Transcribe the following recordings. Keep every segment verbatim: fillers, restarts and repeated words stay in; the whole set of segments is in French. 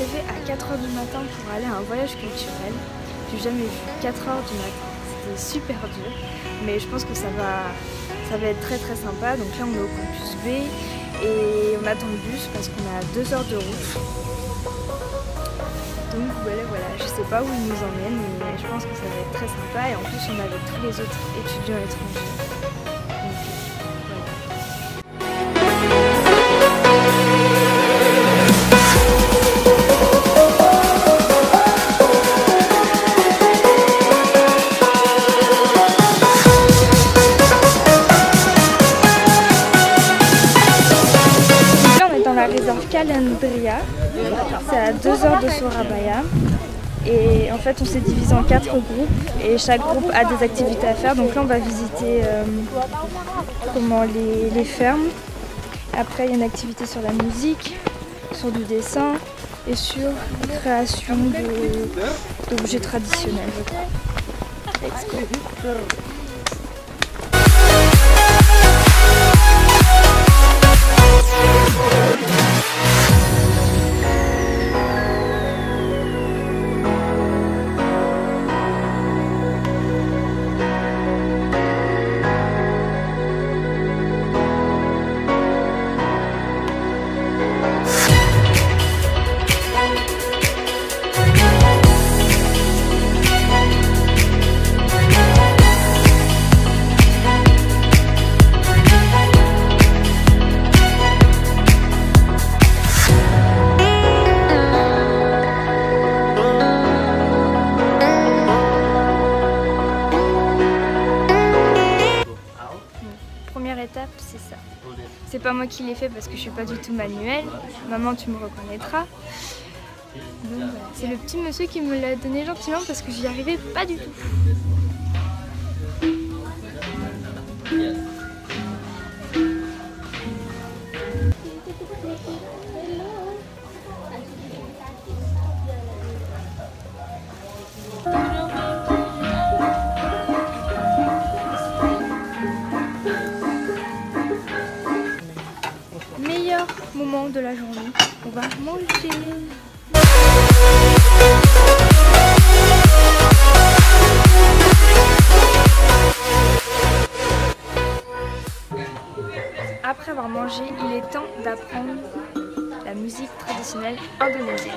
lever à quatre heures du matin pour aller à un voyage culturel. J'ai jamais vu quatre heures du matin. C'était super dur, mais je pense que ça va, ça va être très très sympa. Donc là on est au campus B et on attend le bus parce qu'on a deux heures de route. Donc voilà, voilà, je sais pas où ils nous emmènent, mais je pense que ça va être très sympa. Et en plus on est avec tous les autres étudiants étrangers. Calendria, c'est à deux heures de Surabaya et en fait on s'est divisé en quatre groupes et chaque groupe a des activités à faire, donc là on va visiter euh, comment les, les fermes. Après il y a une activité sur la musique, sur du dessin et sur création d'objets traditionnels. Let's go. C'est ça. C'est pas moi qui l'ai fait parce que je suis pas du tout manuelle. Maman, tu me reconnaîtras. C'est le petit monsieur qui me l'a donné gentiment parce que j'y arrivais pas du tout. Moment de la journée, on va manger. Après avoir mangé, il est temps d'apprendre la musique traditionnelle indonésienne.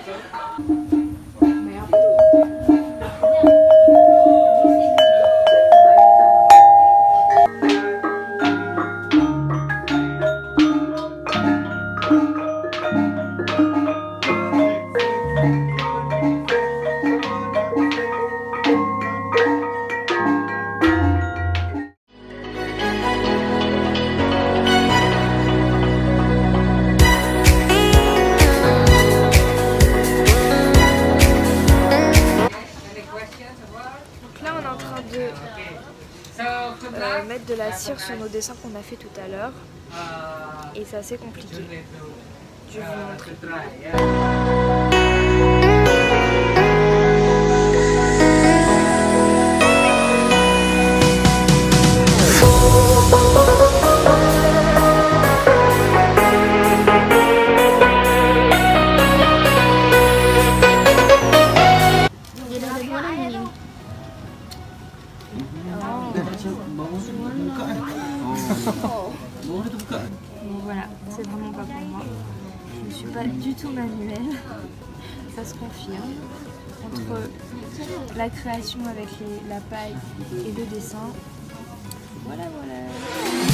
Euh, mettre de la cire sur nos dessins qu'on a fait tout à l'heure et c'est assez compliqué. Je vais vous montrer. Bon voilà, c'est vraiment pas pour moi. Je ne suis pas du tout manuelle. Ça se confirme. Entre la création avec les, la paille et le dessin. Voilà, voilà.